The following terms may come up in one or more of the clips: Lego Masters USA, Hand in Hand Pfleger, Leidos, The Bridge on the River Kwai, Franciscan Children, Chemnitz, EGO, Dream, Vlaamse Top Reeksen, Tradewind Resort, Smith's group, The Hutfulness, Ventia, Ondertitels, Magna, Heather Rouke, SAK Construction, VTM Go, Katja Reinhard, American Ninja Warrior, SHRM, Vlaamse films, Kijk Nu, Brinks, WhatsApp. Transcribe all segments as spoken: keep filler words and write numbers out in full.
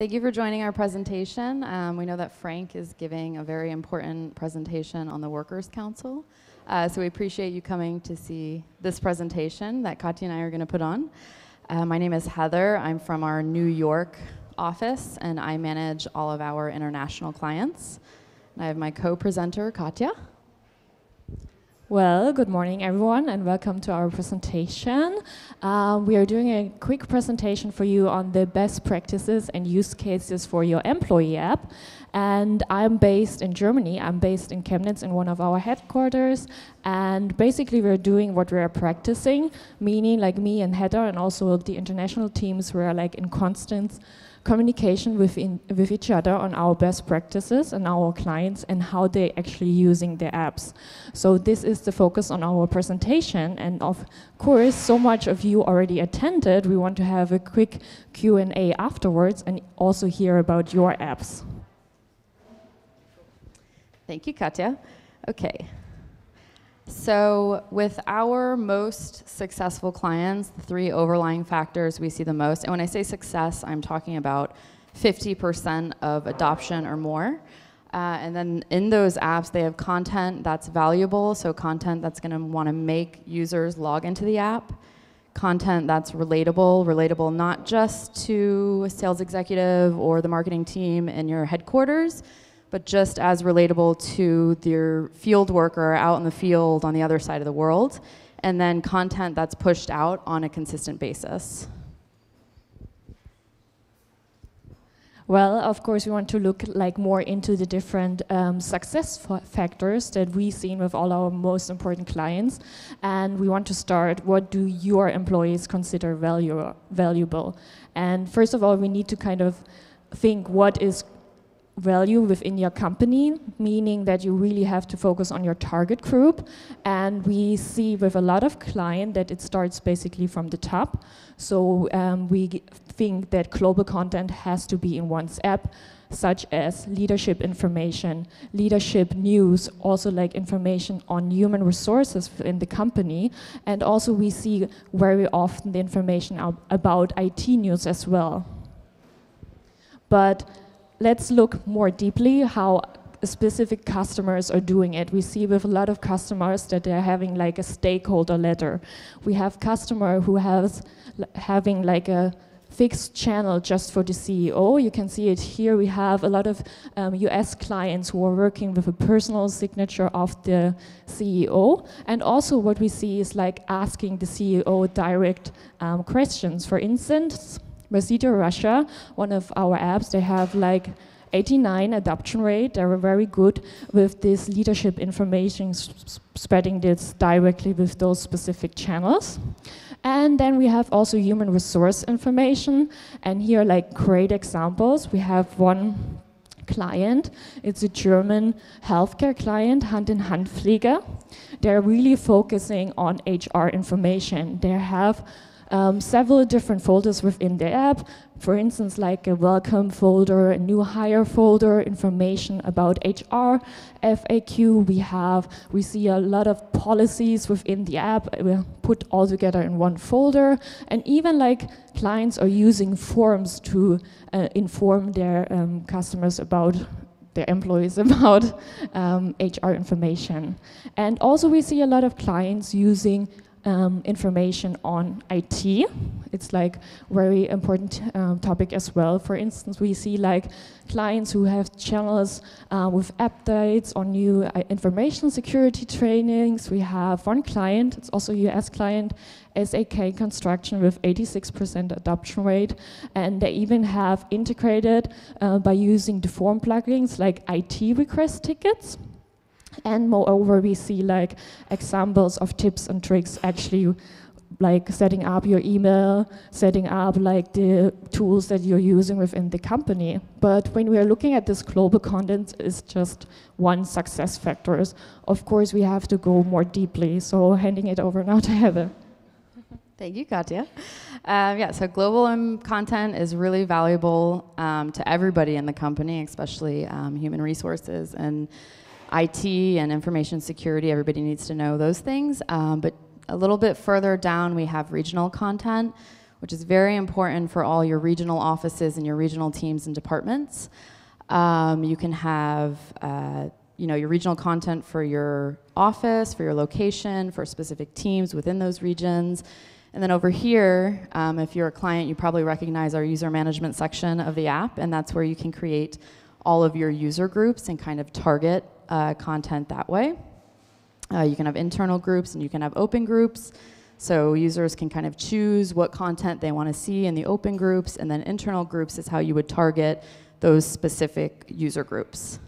Thank you for joining our presentation. Um, we know that Frank is giving a very important presentation on the Workers' Council. Uh, so we appreciate you coming to see this presentation that Katja and I are going to put on. Uh, my name is Heather. I'm from our New York office, and I manage all of our international clients. And I have my co-presenter, Katja. Well, good morning everyone and welcome to our presentation. Um, we are doing a quick presentation for you on the best practices and use cases for your employee app. And I'm based in Germany. I'm based in Chemnitz in one of our headquarters. And basically we're doing what we're practicing, meaning like me and Heather and also the international teams were like in constant communication within, with each other on our best practices and our clients and how they're actually using their apps. So this is the focus on our presentation, and of course so much of you already attended. We want to have a quick Q and A afterwards and also hear about your apps. Thank you, Katja. Okay, so with our most successful clients, the three overlying factors we see the most, and when I say success, I'm talking about fifty percent of adoption or more. Uh, and then in those apps, they have content that's valuable, so content that's going to want to make users log into the app, content that's relatable, relatable not just to a sales executive or the marketing team in your headquarters, but just as relatable to their field worker out in the field on the other side of the world, and then content that's pushed out on a consistent basis. Well, of course, we want to look like more into the different um, success factors that we've seen with all our most important clients. And we want to start, what do your employees consider value, valuable? And first of all, we need to kind of think what is value within your company, meaning that you really have to focus on your target group. And we see with a lot of clients that it starts basically from the top. So um, we think that global content has to be in one's app, such as leadership information, leadership news, also like information on human resources in the company. And also we see very often the information about I T news as well. But let's look more deeply how specific customers are doing it. We see with a lot of customers that they're having like a stakeholder letter. We have customer who has having like a fixed channel just for the C E O. You can see it here. We have a lot of um, U S clients who are working with a personal signature of the C E O. And also what we see is like asking the C E O direct um, questions. For instance, Mercedes Russia, one of our apps, they have like eighty-nine adoption rate. They were very good with this leadership information, spreading this directly with those specific channels. And then we have also human resource information. And here, like great examples, we have one client. It's a German healthcare client, Hand in Hand Pfleger. They're really focusing on H R information. They have Um, several different folders within the app, for instance, like a welcome folder, a new hire folder, information about H R, F A Q. We have, we see a lot of policies within the app put all together in one folder, and even like clients are using forms to uh, inform their um, customers about their employees about um, H R information. And also we see a lot of clients using Um, information on I T. It's like very important um, topic as well. For instance, we see like clients who have channels uh, with updates on new uh, information security trainings. We have one client, it's also a U S client, S A K Construction with eighty-six percent adoption rate. And they even have integrated uh, by using the form plugins like I T request tickets. And moreover, we see like examples of tips and tricks actually like setting up your email, setting up like the tools that you're using within the company. But when we are looking at this global content, it's just one success factors. Of course, we have to go more deeply. So handing it over now to Heather. Thank you, Katja. Um, yeah, so global um, content is really valuable um, to everybody in the company, especially um, human resources and I T and information security. Everybody needs to know those things. Um, but a little bit further down, we have regional content, which is very important for all your regional offices and your regional teams and departments. Um, you can have uh, you know, your regional content for your office, for your location, for specific teams within those regions. And then over here, um, if you're a client, you probably recognize our user management section of the app, and that's where you can create all of your user groups and kind of target uh, content that way. Uh, you can have internal groups and you can have open groups. So users can kind of choose what content they want to see in the open groups, and then internal groups is how you would target those specific user groups.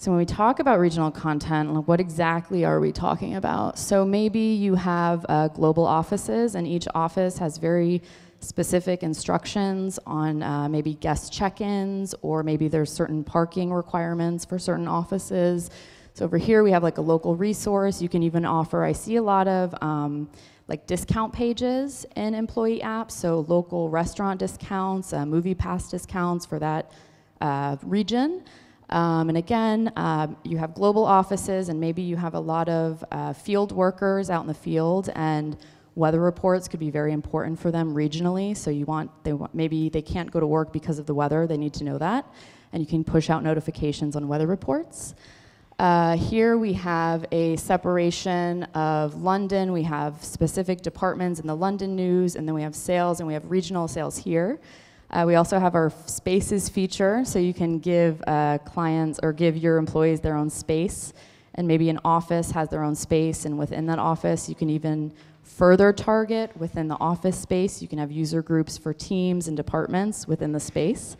So when we talk about regional content, what exactly are we talking about? So maybe you have uh, global offices, and each office has very specific instructions on uh, maybe guest check-ins, or maybe there's certain parking requirements for certain offices. So over here we have like a local resource. You can even offer, I see a lot of um, like discount pages in employee apps, so local restaurant discounts, uh, movie pass discounts for that uh, region. Um, and again, uh, you have global offices, and maybe you have a lot of uh, field workers out in the field, and weather reports could be very important for them regionally. So you want, they want, maybe they can't go to work because of the weather, they need to know that, and you can push out notifications on weather reports. Uh, here we have a separation of London. We have specific departments in the London news, and then we have sales, and we have regional sales here. Uh, we also have our spaces feature, so you can give uh, clients or give your employees their own space, and maybe an office has their own space, and within that office you can even further target within the office space. You can have user groups for teams and departments within the space.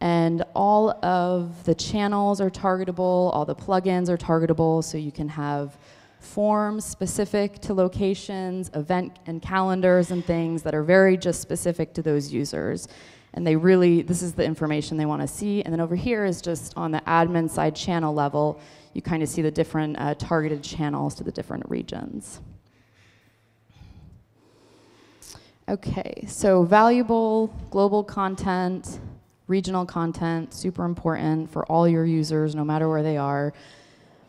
And all of the channels are targetable, all the plugins are targetable, so you can have forms specific to locations, event and calendars and things that are very just specific to those users. And they really, this is the information they want to see. And then over here is just on the admin side channel level, you kind of see the different uh, targeted channels to the different regions. Okay, so valuable global content, regional content, super important for all your users, no matter where they are.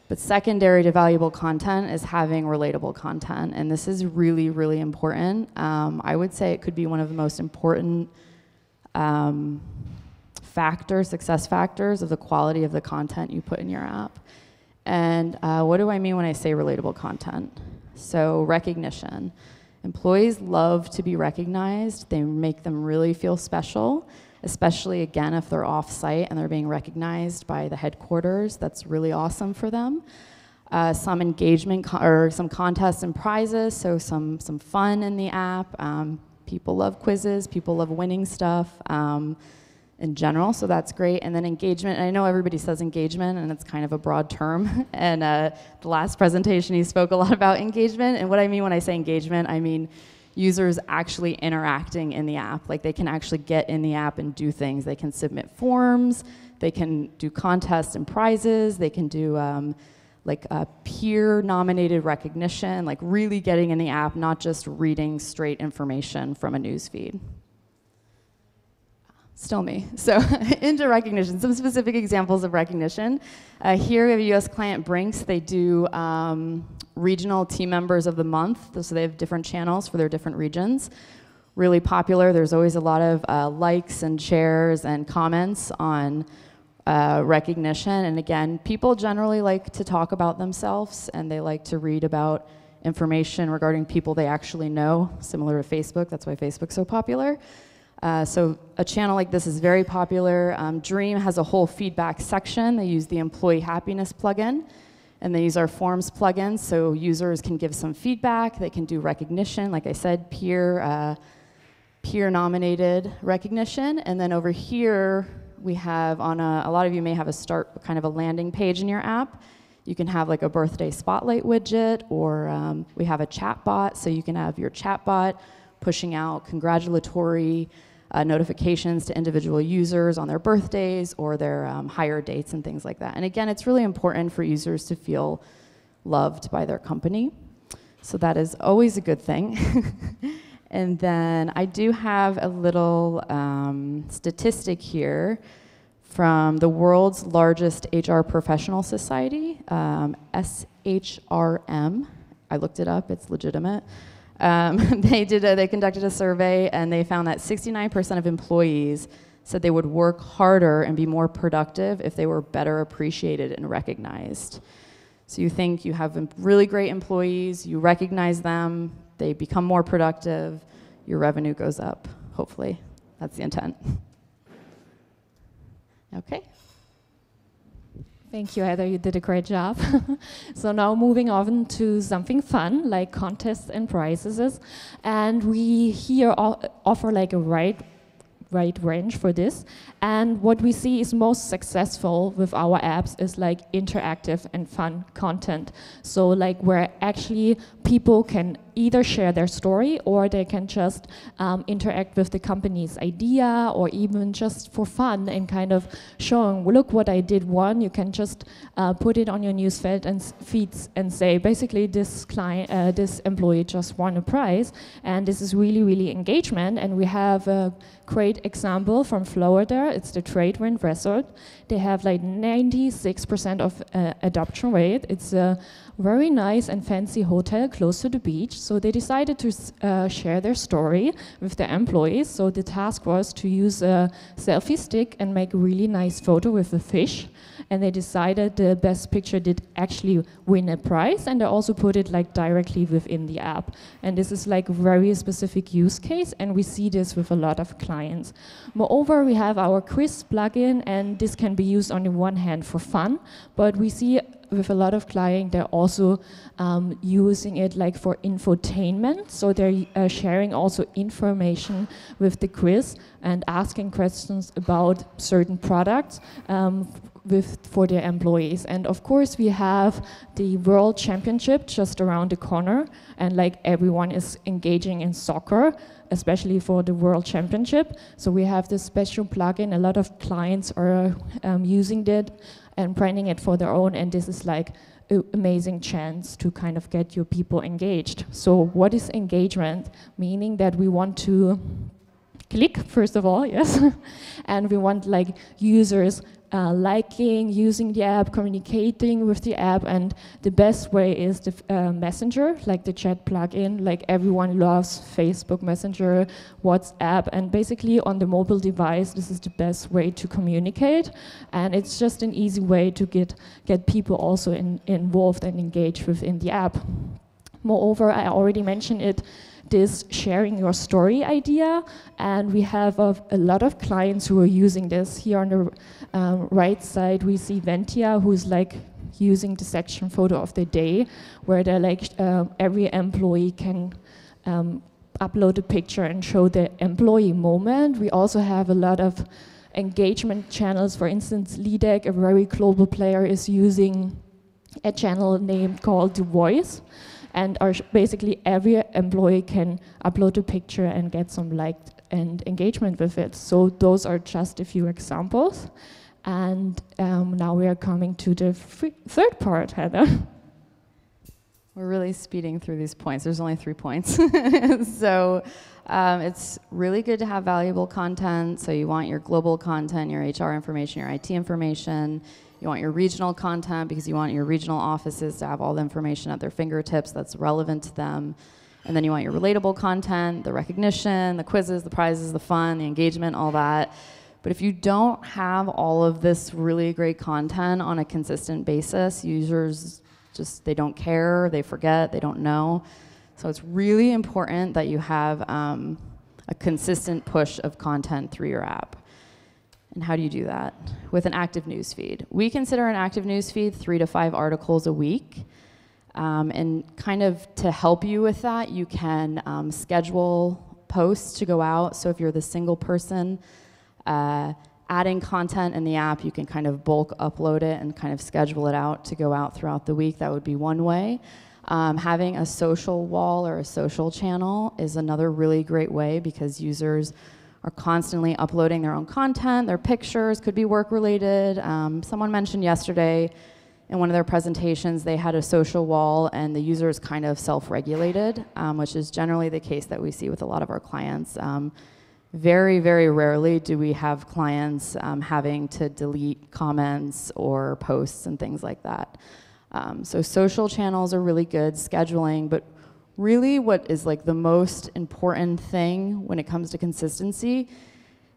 But secondary to valuable content is having relatable content, and this is really, really important. Um, I would say it could be one of the most important um, factor, success factors of the quality of the content you put in your app. And uh, what do I mean when I say relatable content? So recognition. Employees love to be recognized. They make them really feel special, especially again if they're off-site and they're being recognized by the headquarters. That's really awesome for them. Uh, some engagement or some contests and prizes, so some, some fun in the app. Um, people love quizzes, people love winning stuff um, in general, so that's great. And then engagement, and I know everybody says engagement and it's kind of a broad term, and uh, the last presentation he spoke a lot about engagement, and what I mean when I say engagement, I mean users actually interacting in the app. Like they can actually get in the app and do things. They can submit forms, they can do contests and prizes, they can do um, like a peer nominated recognition, like really getting in the app, not just reading straight information from a news feed. Still me. So into recognition, some specific examples of recognition. Uh, here we have a U S client, Brinks. They do um, regional team members of the month, so they have different channels for their different regions. Really popular. There's always a lot of uh, likes and shares and comments on uh, recognition. And again, people generally like to talk about themselves, and they like to read about information regarding people they actually know, similar to Facebook. That's why Facebook's so popular. Uh, so a channel like this is very popular. Um, Dream has a whole feedback section. They use the employee happiness plugin, and they use our forms plugin, so users can give some feedback. They can do recognition, like I said, peer, uh, peer-nominated recognition. And then over here, we have on a, a lot of you may have a start, kind of a landing page in your app. You can have like a birthday spotlight widget, or um, we have a chat bot, so you can have your chat bot pushing out congratulatory Uh, notifications to individual users on their birthdays or their um, hire dates and things like that. And again, it's really important for users to feel loved by their company. So that is always a good thing. And then I do have a little um, statistic here from the world's largest H R professional society, um, S H R M. I looked it up, it's legitimate. Um, they did a, they conducted a survey, and they found that sixty-nine percent of employees said they would work harder and be more productive if they were better appreciated and recognized. So you think you have really great employees, you recognize them, they become more productive, your revenue goes up, hopefully. That's the intent. Okay. Thank you, Heather, you did a great job. So now moving on to something fun, like contests and prizes. And we here offer like a wide, wide range for this. And what we see is most successful with our apps is like interactive and fun content. So like where actually people can either share their story or they can just um, interact with the company's idea or even just for fun and kind of showing, well, look what I did one. You can just uh, put it on your newsfeed and, feeds and say, basically this client, uh, this employee just won a prize, and this is really, really engagement. And we have a great example from Florida. It's the Tradewind Resort. They have like ninety-six percent of uh, adoption rate. It's a very nice and fancy hotel close to the beach. So they decided to uh, share their story with their employees. So the task was to use a selfie stick and make a really nice photo with a fish. And they decided the best picture did actually win a prize. And they also put it like directly within the app. And this is like very specific use case. And we see this with a lot of clients. Moreover, we have our quiz plugin. And this can be used on the one hand for fun. But we see with a lot of clients, they're also um, using it like for infotainment. So they're uh, sharing also information with the quiz and asking questions about certain products um, with for their employees. And of course, we have the World Championship just around the corner, and like everyone is engaging in soccer, especially for the World Championship. So we have this special plugin. A lot of clients are um, using it and branding it for their own, and this is like an amazing chance to kind of get your people engaged. So what is engagement? Meaning that we want to click, first of all, yes, and we want like users uh, liking, using the app, communicating with the app, and the best way is the uh, messenger, like the chat plugin. Like everyone loves Facebook Messenger, WhatsApp, and basically on the mobile device, this is the best way to communicate, and it's just an easy way to get get people also in, involved and engaged within the app. Moreover, I already mentioned it, this sharing your story idea, and we have a, a lot of clients who are using this. Here on the um, right side, we see Ventia, who's like using the section photo of the day, where they're like uh, every employee can um, upload a picture and show the employee moment. We also have a lot of engagement channels. For instance, Leidos, a very global player, is using a channel named called The Voice. And are basically every employee can upload a picture and get some like and engagement with it. So those are just a few examples. And um, now we are coming to the third part, Heather. We're really speeding through these points. There's only three points. So um, it's really good to have valuable content. So you want your global content, your H R information, your I T information. You want your regional content because you want your regional offices to have all the information at their fingertips that's relevant to them. And then you want your relatable content, the recognition, the quizzes, the prizes, the fun, the engagement, all that. But if you don't have all of this really great content on a consistent basis, users just, they don't care, they forget, they don't know. So it's really important that you have um, a consistent push of content through your app. And how do you do that? With an active news feed. We consider an active news feed three to five articles a week. Um, and kind of to help you with that, you can um, schedule posts to go out. So if you're the single person, uh, adding content in the app, you can kind of bulk upload it and kind of schedule it out to go out throughout the week. That would be one way. Um, having a social wall or a social channel is another really great way because users are constantly uploading their own content, their pictures, could be work-related. Um, someone mentioned yesterday in one of their presentations they had a social wall and the user is kind of self-regulated, um, which is generally the case that we see with a lot of our clients. Um, very, very rarely do we have clients um, having to delete comments or posts and things like that. Um, so social channels are really good, scheduling, but really what is like the most important thing when it comes to consistency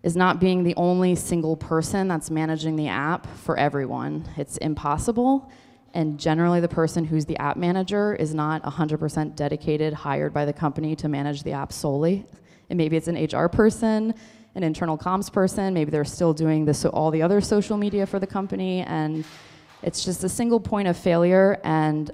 is not being the only single person that's managing the app for everyone. It's impossible, and generally the person who's the app manager is not one hundred percent dedicated, hired by the company to manage the app solely. And maybe it's an H R person, an internal comms person, maybe they're still doing this, so all the other social media for the company, and it's just a single point of failure. And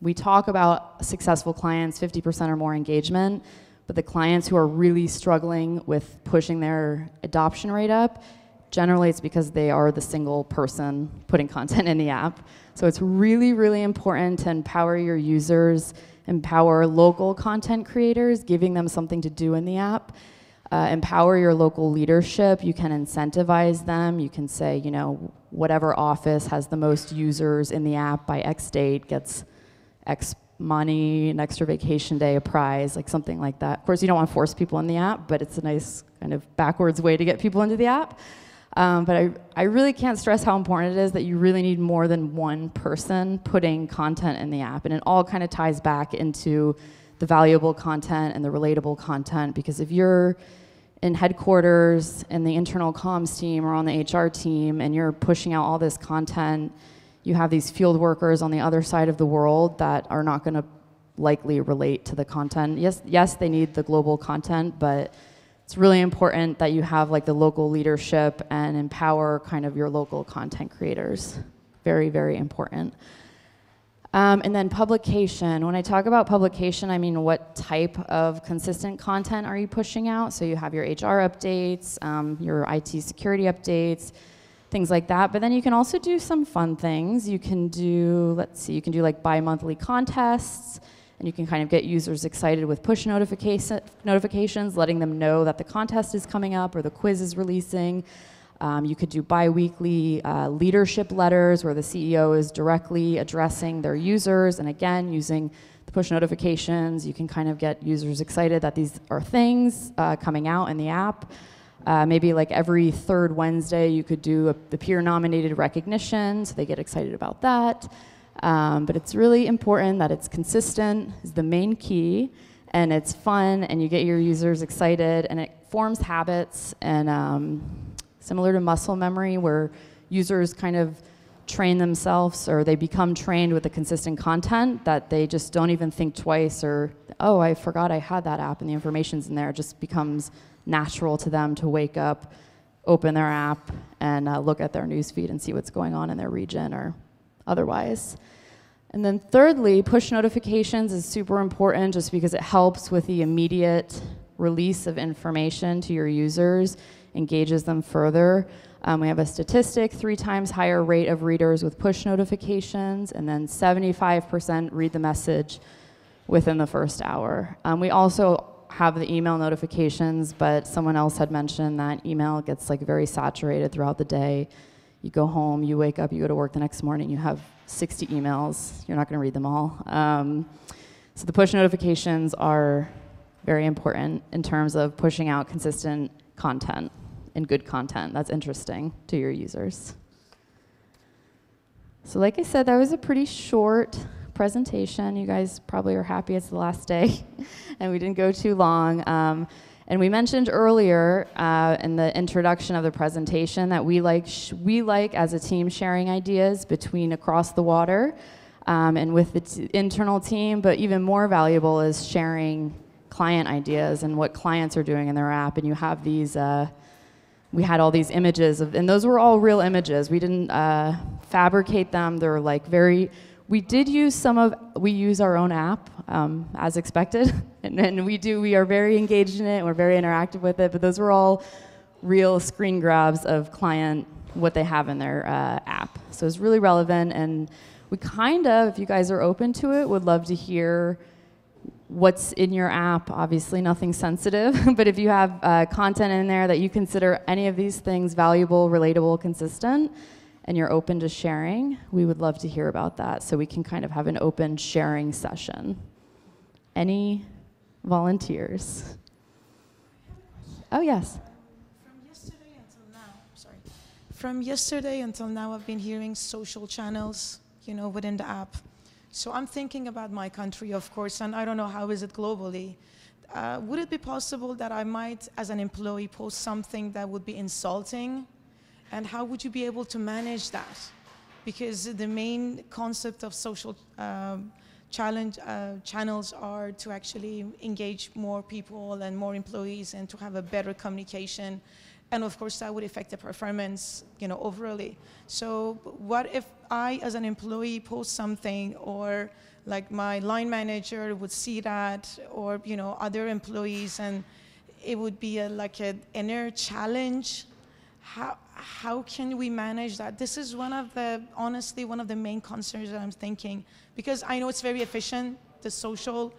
we talk about successful clients, fifty percent or more engagement, but the clients who are really struggling with pushing their adoption rate up, generally it's because they are the single person putting content in the app. So it's really, really important to empower your users, empower local content creators, giving them something to do in the app. Uh, empower your local leadership. You can incentivize them. You can say, you know, whatever office has the most users in the app by X date gets X money, an extra vacation day, a prize, like something like that. Of course, you don't want to force people in the app, but it's a nice kind of backwards way to get people into the app. Um, but I, I really can't stress how important it is that you really need more than one person putting content in the app. And it all kind of ties back into the valuable content and the relatable content, because if you're in headquarters and the internal comms team or on the H R team and you're pushing out all this content, you have these field workers on the other side of the world that are not going to likely relate to the content. Yes, yes, they need the global content, but it's really important that you have like the local leadership and empower kind of your local content creators. Very, very important. Um, and then publication. When I talk about publication, I mean what type of consistent content are you pushing out? So you have your H R updates, um, your I T security updates, things like that. But then you can also do some fun things. You can do, let's see, you can do like bi-monthly contests, and you can kind of get users excited with push notification, notifications, letting them know that the contest is coming up or the quiz is releasing. Um, you could do bi-weekly uh, leadership letters where the C E O is directly addressing their users, and again, using the push notifications, you can kind of get users excited that these are things uh, coming out in the app. Uh, maybe like every third Wednesday, you could do a, the peer-nominated recognition, so they get excited about that. Um, but it's really important that it's consistent, is the main key, and it's fun, and you get your users excited, and it forms habits, and um, similar to muscle memory, where users kind of train themselves, or they become trained with the consistent content that they just don't even think twice, or, oh, I forgot I had that app, and the information's in there. It just becomes natural to them to wake up, open their app, and uh, look at their newsfeed and see what's going on in their region or otherwise. And then thirdly, push notifications is super important just because it helps with the immediate release of information to your users, engages them further. Um, we have a statistic, three times higher rate of readers with push notifications, and then seventy-five percent read the message within the first hour. Um, we also have the email notifications, but someone else had mentioned that email gets like very saturated throughout the day. You go home, you wake up, you go to work the next morning, you have sixty emails. You're not going to read them all. Um, so the push notifications are very important in terms of pushing out consistent content and good content that's interesting to your users. So like I said, that was a pretty short presentation. You guys probably are happy it's the last day and we didn't go too long. Um, and we mentioned earlier uh, in the introduction of the presentation that we like, sh we like as a team sharing ideas between across the water um, and with the t internal team, but even more valuable is sharing client ideas and what clients are doing in their app. And you have these, uh, we had all these images of, and those were all real images. We didn't uh, fabricate them. They're like very, we did use some of, we use our own app um, as expected, and, and we do, we are very engaged in it, and we're very interactive with it, but those were all real screen grabs of client, what they have in their uh, app. So it's really relevant, and we kind of, if you guys are open to it, would love to hear what's in your app, obviously nothing sensitive, but if you have uh, content in there that you consider any of these things valuable, relatable, consistent, and you're open to sharing, we would love to hear about that so we can kind of have an open sharing session. Any volunteers? Oh, yes. From yesterday until now, sorry. From yesterday until now, I've been hearing social channels, you know, within the app. So I'm thinking about my country, of course, and I don't know how is it globally. Uh, would it be possible that I might, as an employee, post something that would be insulting? And how would you be able to manage that? Because the main concept of social um, challenge uh, channels are to actually engage more people and more employees and to have a better communication. And of course, that would affect the performance, you know, overally. So what if I, as an employee, post something, or like my line manager would see that, or, you know, other employees, and it would be a, like an inner challenge? How, how can we manage that? This is one of the, honestly, one of the main concerns that I'm thinking, because I know it's very efficient, the social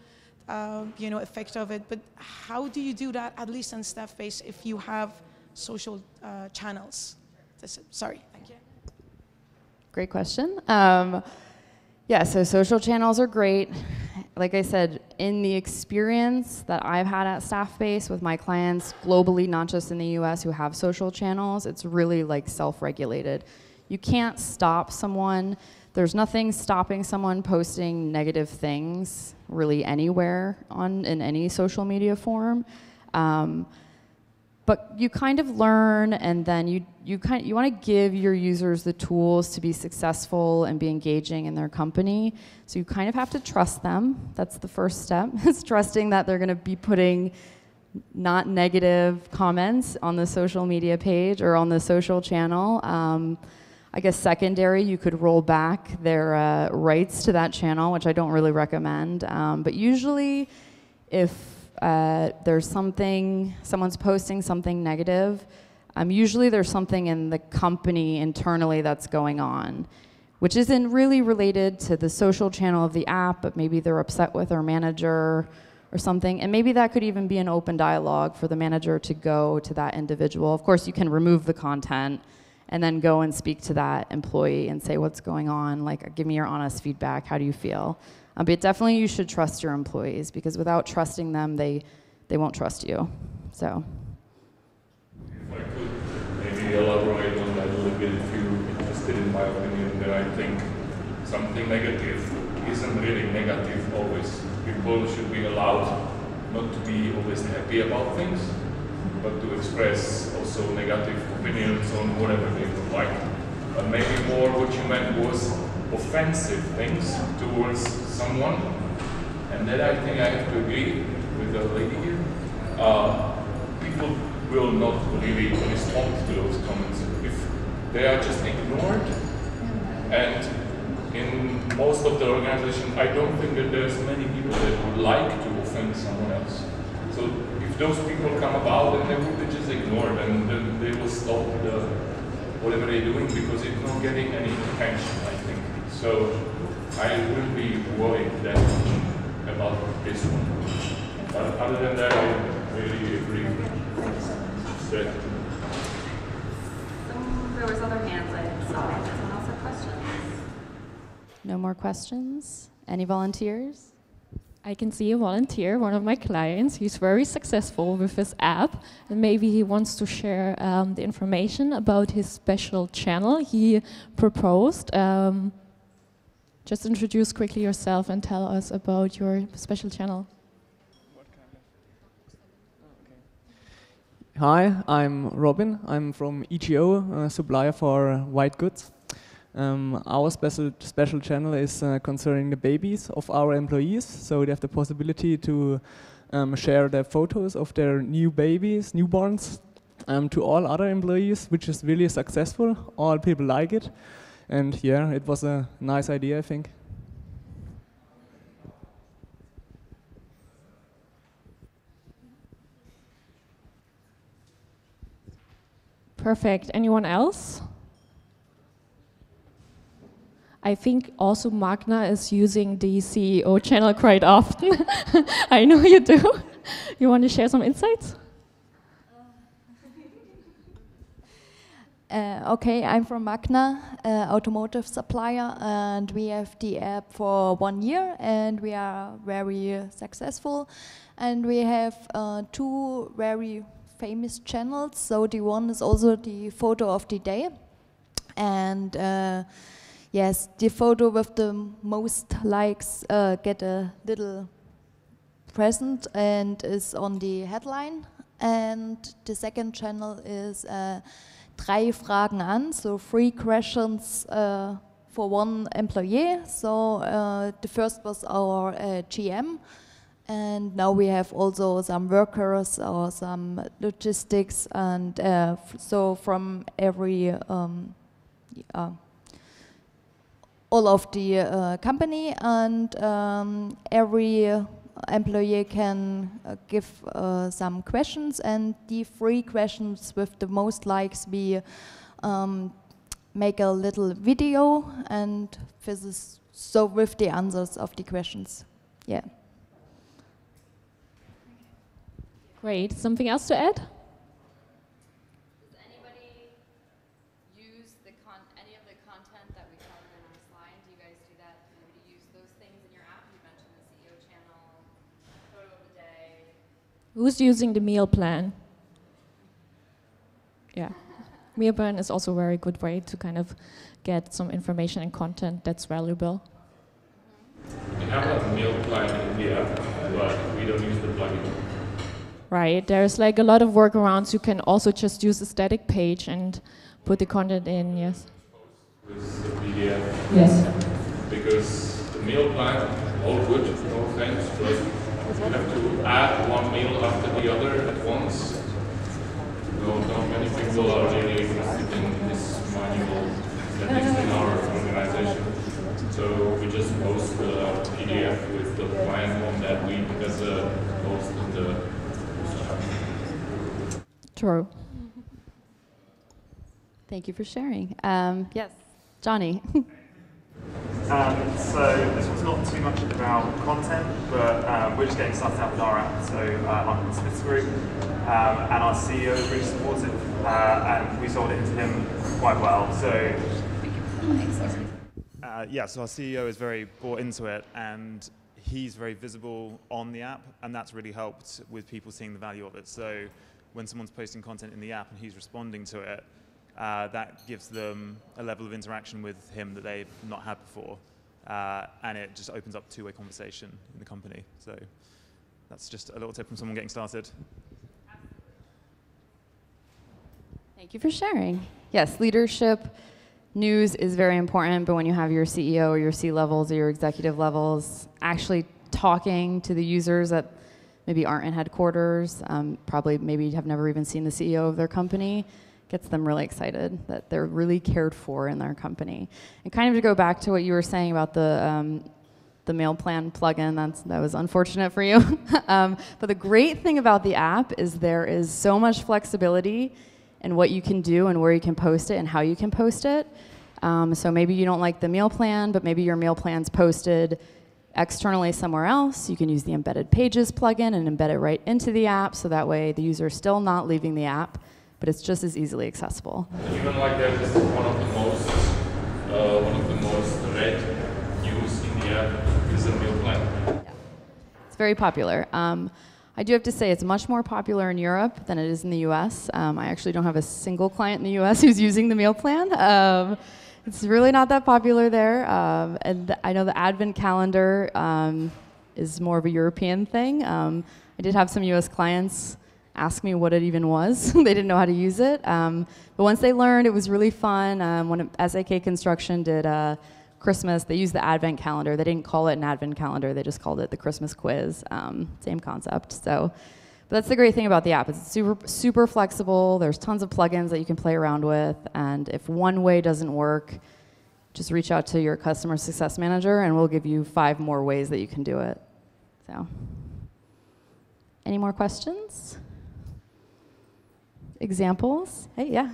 uh, you know, effect of it, but how do you do that, at least on staff base, if you have social uh, channels? That's it. Sorry, thank you. Great question. Um, yeah, so social channels are great. Like I said, in the experience that I've had at Staffbase with my clients globally, not just in the U S, who have social channels, it's really like self-regulated. You can't stop someone. There's nothing stopping someone posting negative things really anywhere on in any social media form. Um, But you kind of learn, and then you, you, kind of, you want to give your users the tools to be successful and be engaging in their company. So you kind of have to trust them. That's the first step, is trusting that they're going to be putting not negative comments on the social media page or on the social channel. Um, I guess secondary, you could roll back their uh, rights to that channel, which I don't really recommend. Um, but usually, if Uh, there's something, someone's posting something negative, um, usually there's something in the company internally that's going on, which isn't really related to the social channel of the app, but maybe they're upset with their manager or something. And maybe that could even be an open dialogue for the manager to go to that individual. Of course, you can remove the content and then go and speak to that employee and say, what's going on? Like, give me your honest feedback. How do you feel? Um, but definitely you should trust your employees, because without trusting them, they, they won't trust you, so. If I could maybe elaborate on that a little bit, if you're interested in my opinion, that I think something negative isn't really negative always. People should be allowed not to be always happy about things, but to express also negative opinions on whatever they would like. But maybe more what you meant was offensive things towards someone, and that I think I have to agree with the lady here. Uh, people will not really respond to those comments if they are just ignored. And in most of the organization, I don't think that there's many people that would like to offend someone else. So if those people come about, then they would be just ignored, and then they will stop the, whatever they're doing, because it's not getting any attention, I think. So I wouldn't be worried that much about this one. But other than that, I really agree with that. There was other hands I saw. Anyone else have questions? No more questions? Any volunteers? I can see a volunteer, one of my clients. He's very successful with his app, and maybe he wants to share um, the information about his special channel he proposed. Um, just introduce quickly yourself and tell us about your special channel. Hi, I'm Robin. I'm from E G O, a supplier for white goods. Um, our special, special channel is uh, concerning the babies of our employees, so they have the possibility to um, share their photos of their new babies, newborns, um, to all other employees, which is really successful. All people like it, and yeah, it was a nice idea, I think. Perfect. Anyone else? I think also Magna is using the C E O channel quite often. I know you do. You want to share some insights? Uh, okay, I'm from Magna, uh, automotive supplier, and we have the app for one year, and we are very successful. And we have uh, two very famous channels. So the one is also the photo of the day, and uh, Yes, the photo with the most likes uh, get a little present and is on the headline. And the second channel is uh, drei Fragen an, so three questions uh, for one employee. So uh, the first was our uh, G M, and now we have also some workers or some logistics, and uh, f so from every um, uh, all of the uh, company, and um, every employee can uh, give uh, some questions, and the three questions with the most likes, we um, make a little video, and this is so with the answers of the questions. Yeah. Great. Something else to add? Does anybody use the con any of the content that we covered in our slide? Do you guys do that? Do you use those things in your app? You mentioned the C E O channel, photo of the day. Who's using the meal plan? Yeah. Meal plan is also a very good way to kind of get some information and content that's valuable. We have a meal plan in the app, but we don't use the plugin. Right, there's like a lot of workarounds. You can also just use a static page and put the content in, yes? With the P D F. Yes. Because the meal plan, all good, no thanks, but you have to add one meal after the other at once. No, not many people are really interested in this manual, at least in our organization. So we just post the P D F with the plan on that week as a post in the... True. Thank you for sharing. Um, yes, Johnny. um, so this was not too much about content, but um, we're just getting started out with our app. So uh, I'm in Smith's group, um, and our C E O is really supportive, uh, and we sold it into him quite well. So uh, yeah, so our C E O is very bought into it, and he's very visible on the app, and that's really helped with people seeing the value of it. So when someone's posting content in the app and he's responding to it, uh, that gives them a level of interaction with him that they've not had before. Uh, and it just opens up two-way conversation in the company. So that's just a little tip from someone getting started. Thank you for sharing. Yes, leadership news is very important, but when you have your C E O or your C levels or your executive levels actually talking to the users that maybe aren't in headquarters, um, probably maybe have never even seen the C E O of their company, gets them really excited that they're really cared for in their company. And kind of to go back to what you were saying about the, um, the meal plan plugin, that's, that was unfortunate for you. um, but the great thing about the app is there is so much flexibility in what you can do and where you can post it and how you can post it. Um, so maybe you don't like the meal plan, but maybe your meal plan's posted externally somewhere else. You can use the embedded pages plugin and embed it right into the app, so that way the user is still not leaving the app, but it's just as easily accessible. Even like that is one of the most uh, one of the most read news in the app is a meal plan. Yeah. It's very popular. Um, I do have to say it's much more popular in Europe than it is in the U S. Um, I actually don't have a single client in the U S who's using the meal plan. Um, It's really not that popular there, um, and th I know the Advent calendar um, is more of a European thing. Um, I did have some U S clients ask me what it even was. They didn't know how to use it, um, but once they learned, it was really fun. Um, when S A K Construction did uh, Christmas, they used the Advent calendar. They didn't call it an Advent calendar, they just called it the Christmas quiz, um, same concept. So, but that's the great thing about the app. It's super, super flexible. There's tons of plugins that you can play around with. And if one way doesn't work, just reach out to your customer success manager, and we'll give you five more ways that you can do it. So, any more questions? Examples? Hey, yeah.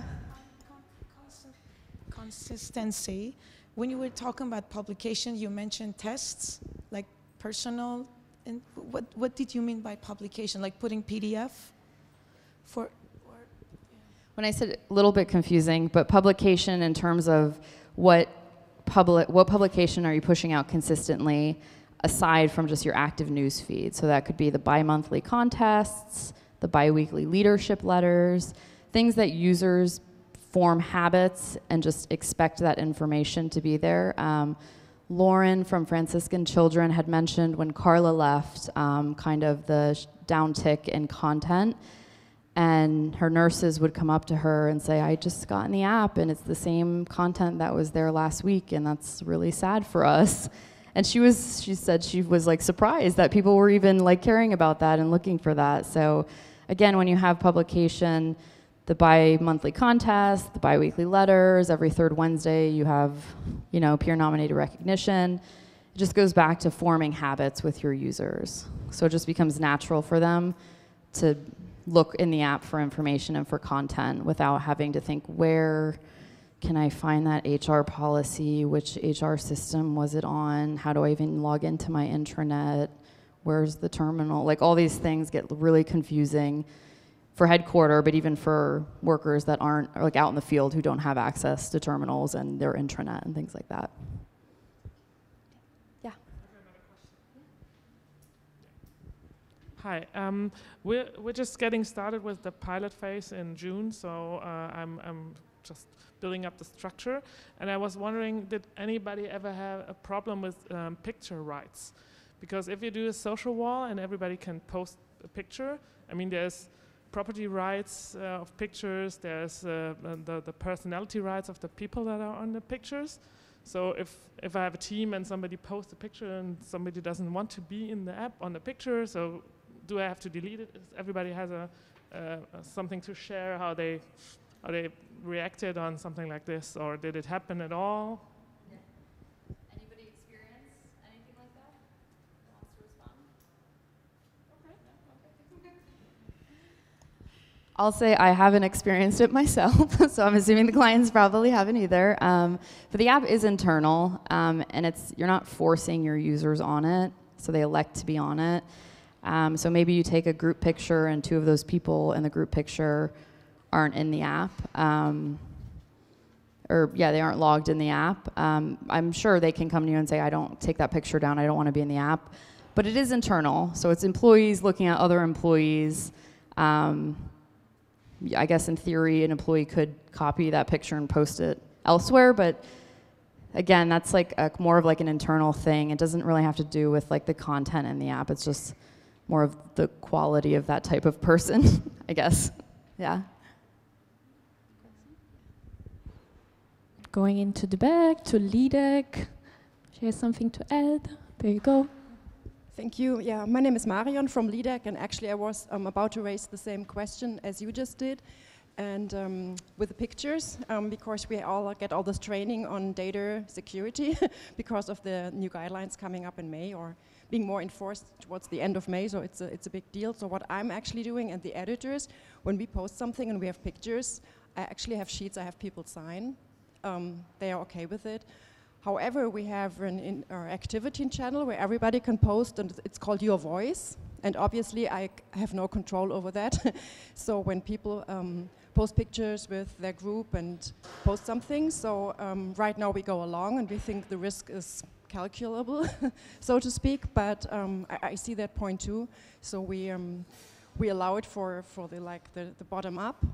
Consistency. When you were talking about publication, you mentioned tests, like personal. And what, what did you mean by publication? Like putting P D F for? Or, yeah. When I said a little bit confusing, but publication in terms of what, public, what publication are you pushing out consistently aside from just your active news feed? So that could be the bi-monthly contests, the bi-weekly leadership letters, things that users form habits and just expect that information to be there. Um, Lauren from Franciscan Children had mentioned when Carla left, um, kind of the downtick in content, and her nurses would come up to her and say, I just got in the app and it's the same content that was there last week, and that's really sad for us. And she was, she said she was like surprised that people were even like caring about that and looking for that. So again, when you have publication, the bi-monthly contest, the bi-weekly letters, every third Wednesday you have, you know, peer-nominated recognition. It just goes back to forming habits with your users. So it just becomes natural for them to look in the app for information and for content without having to think, where can I find that H R policy? Which H R system was it on? How do I even log into my intranet? Where's the terminal? Like, all these things get really confusing for headquarter, but even for workers that aren't, or like out in the field, who don't have access to terminals and their intranet and things like that. Yeah. Hi, um, we're, we're just getting started with the pilot phase in June, so uh, I'm, I'm just building up the structure. And I was wondering, did anybody ever have a problem with um, picture rights? Because if you do a social wall and everybody can post a picture, I mean, there's property rights uh, of pictures, there's uh, the, the personality rights of the people that are on the pictures. So if, if I have a team and somebody posts a picture and somebody doesn't want to be in the app on the picture, so do I have to delete it? Everybody has a, uh, something to share, how they, how they reacted on something like this, or did it happen at all? Yeah. Anybody experience anything like that? Wants to respond? Okay. No? Okay. I'll say I haven't experienced it myself, so I'm assuming the clients probably haven't either. Um, but the app is internal, um, and it's, you're not forcing your users on it, so they elect to be on it. Um, so maybe you take a group picture, and two of those people in the group picture aren't in the app, um, or yeah, they aren't logged in the app. Um, I'm sure they can come to you and say, I don't take that picture down, I don't want to be in the app. But it is internal, so it's employees looking at other employees. Um, I guess in theory an employee could copy that picture and post it elsewhere, but again, that's like a, more of like an internal thing. It doesn't really have to do with like the content in the app. It's just more of the quality of that type of person, I guess. Yeah. Going into the back to Lidek. She has something to add. There you go. Thank you. Yeah, my name is Marion from Lidek, and actually I was um, about to raise the same question as you just did, and um, with the pictures, um, because we all get all this training on data security because of the new guidelines coming up in May, or being more enforced towards the end of May, so it's a, it's a big deal. So what I'm actually doing, and the editors, when we post something and we have pictures, I actually have sheets I have people sign. Um, they are okay with it. However, we have an in our activity channel where everybody can post, and it's called Your Voice. And obviously, I have no control over that. So when people um, post pictures with their group and post something, so um, right now we go along and we think the risk is calculable, so to speak. But um, I, I see that point too. So we um, we allow it for for the like the, the bottom up,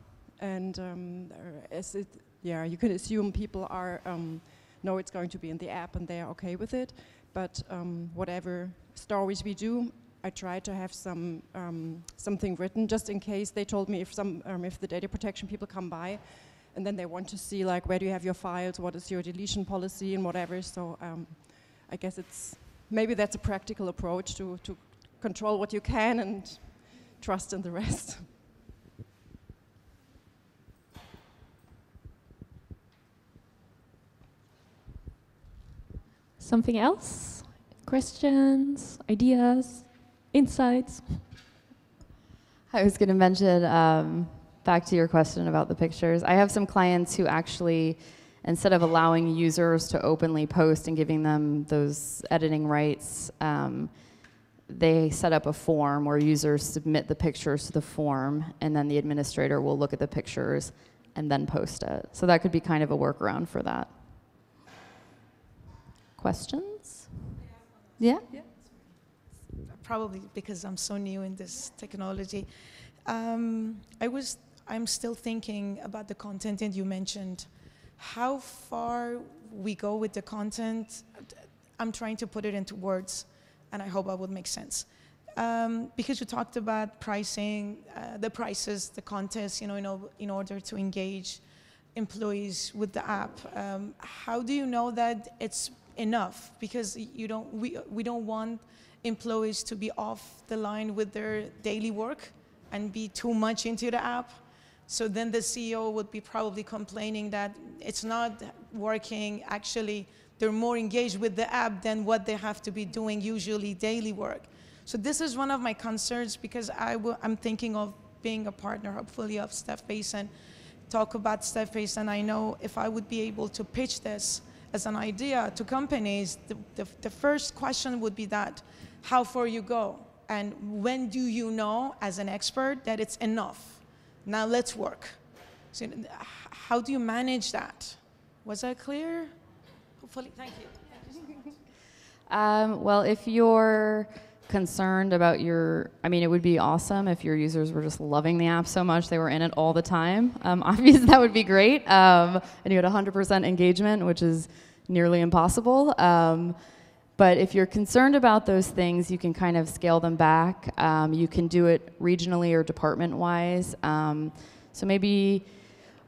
and um, as it yeah, you can assume people are. Um, No, it's going to be in the app, and they are okay with it. But um, whatever stories we do, I try to have some um, something written, just in case. They told me if some um, if the data protection people come by, and then they want to see like, where do you have your files, what is your deletion policy, and whatever. So um, I guess it's maybe that's a practical approach to to control what you can and trust in the rest. Something else? Questions, ideas, insights? I was going to mention, um, back to your question about the pictures, I have some clients who actually, instead of allowing users to openly post and giving them those editing rights, um, they set up a form where users submit the pictures to the form, and then the administrator will look at the pictures and then post it. So that could be kind of a workaround for that. Questions? Yeah? Yeah. Probably because I'm so new in this technology. Um, I was I'm still thinking about the content that you mentioned. How far we go with the content, I'm trying to put it into words, and I hope that would make sense. Um, because you talked about pricing, uh, the prices, the contests, you know, in, o in order to engage employees with the app. Um, how do you know that it's enough? Because you don't, we, we don't want employees to be off the line with their daily work and be too much into the app. So then the C E O would be probably complaining that it's not working. Actually, they're more engaged with the app than what they have to be doing, usually daily work. So this is one of my concerns, because I will, I'm thinking of being a partner, hopefully, of staff-based and talk about staff-based. And I know if I would be able to pitch this as an idea to companies, the, the, the first question would be that, how far you go? And when do you know, as an expert, that it's enough? Now let's work. So how do you manage that? Was that clear? Hopefully, thank you. um, well, if you're concerned about your, I mean, it would be awesome if your users were just loving the app so much they were in it all the time. Um, obviously, that would be great. Um, and you had one hundred percent engagement, which is nearly impossible. Um, But if you're concerned about those things, you can kind of scale them back. Um, you can do it regionally or department-wise. Um, so maybe,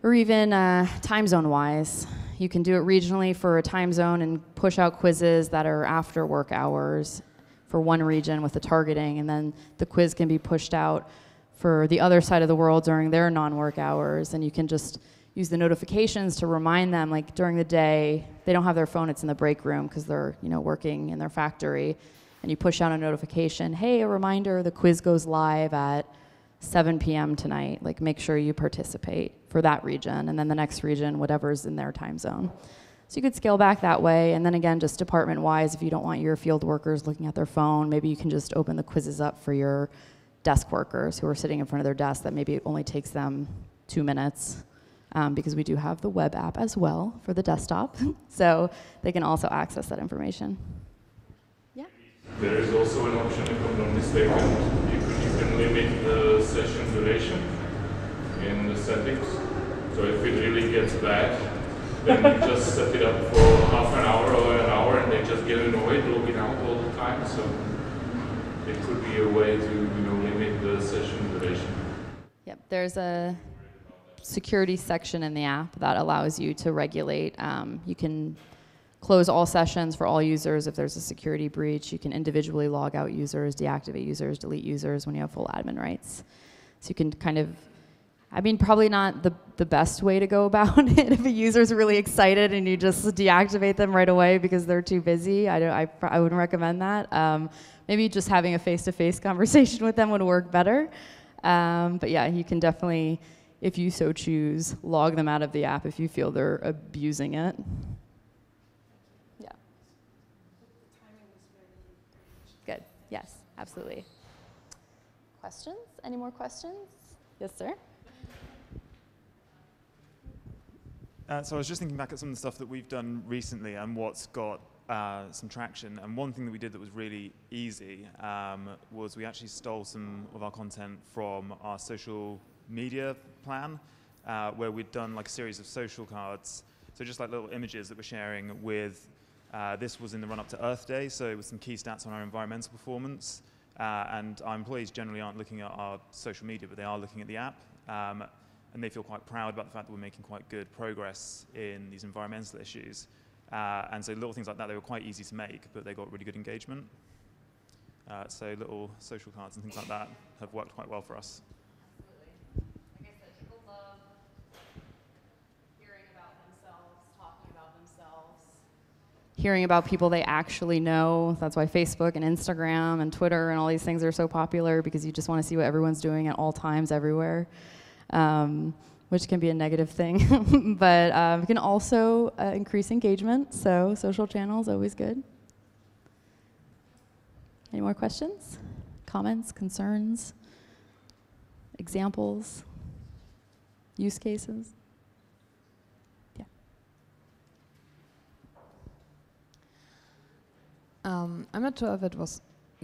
or even uh, time zone-wise. You can do it regionally for a time zone and push out quizzes that are after work hours for one region with the targeting, and then the quiz can be pushed out for the other side of the world during their non-work hours, and you can just use the notifications to remind them, like during the day, they don't have their phone, it's in the break room because they're, you know, working in their factory, and you push out a notification, hey, a reminder, the quiz goes live at seven P M tonight, like make sure you participate for that region, and then the next region, whatever's in their time zone. So you could scale back that way, and then again, just department-wise, if you don't want your field workers looking at their phone, maybe you can just open the quizzes up for your desk workers who are sitting in front of their desk that maybe it only takes them two minutes. Um, because we do have the web app as well for the desktop, so they can also access that information. Yeah? There is also an option, if I'm not mistaken, you can, you can limit the session duration in the settings. So if it really gets bad, then you just set it up for half an hour or an hour, and they just get annoyed logging out all the time. So it could be a way to, you know, limit the session duration. Yep, there's a security section in the app that allows you to regulate. Um, you can close all sessions for all users if there's a security breach. You can individually log out users, deactivate users, delete users when you have full admin rights. So you can kind of, I mean, probably not the, the best way to go about it if a user's really excited and you just deactivate them right away because they're too busy. I, don't, I, I wouldn't recommend that. Um, maybe just having a face-to-face conversation with them would work better. Um, but yeah, you can definitely, if you so choose, log them out of the app if you feel they're abusing it. Yeah. Good. Yes, absolutely. Questions? Any more questions? Yes, sir. Uh, so I was just thinking back at some of the stuff that we've done recently and what's got uh, some traction. And one thing that we did that was really easy um, was we actually stole some of our content from our social media plan, uh, where we'd done like a series of social cards, so just like little images that we're sharing with, uh, this was in the run-up to Earth Day, so it was some key stats on our environmental performance, uh, and our employees generally aren't looking at our social media, but they are looking at the app, um, and they feel quite proud about the fact that we're making quite good progress in these environmental issues, uh, and so little things like that, they were quite easy to make, but they got really good engagement, uh, so little social cards and things like that have worked quite well for us. Hearing about people they actually know. That's why Facebook and Instagram and Twitter and all these things are so popular, because you just want to see what everyone's doing at all times everywhere, um, which can be a negative thing. But um, it can also uh, increase engagement, so social channels, always good. Any more questions, comments, concerns, examples, use cases? Um, I'm not sure if it was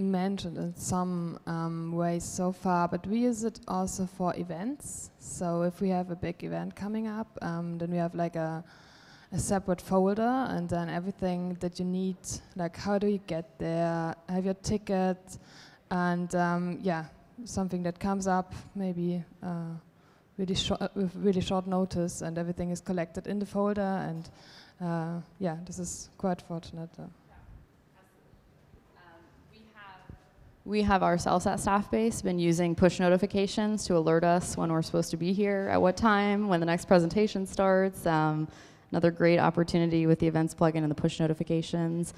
mentioned in some um, ways so far, but we use it also for events. So if we have a big event coming up, um, then we have like a, a separate folder, and then everything that you need, like how do you get there, have your ticket, and um, yeah, something that comes up, maybe uh, really short, with really short notice, and everything is collected in the folder, and uh, yeah, this is quite fortunate. Uh, We have ourselves at Staff Base been using push notifications to alert us when we're supposed to be here, at what time, when the next presentation starts. Um, another great opportunity with the events plugin and the push notifications.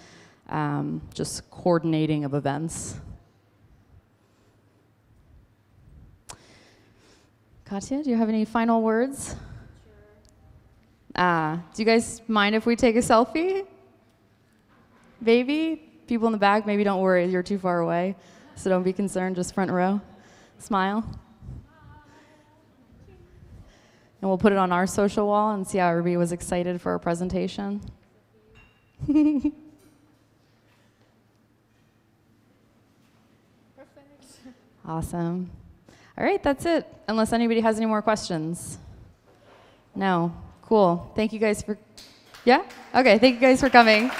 Um, just coordinating of events. Katja, do you have any final words? Sure. Uh, do you guys mind if we take a selfie? Maybe? People in the back, maybe don't worry, you're too far away, so don't be concerned, just front row. Smile. And we'll put it on our social wall and see how everybody was excited for our presentation. Perfect. Awesome. All right, that's it, unless anybody has any more questions. No? Cool. Thank you guys for, yeah? Okay, thank you guys for coming.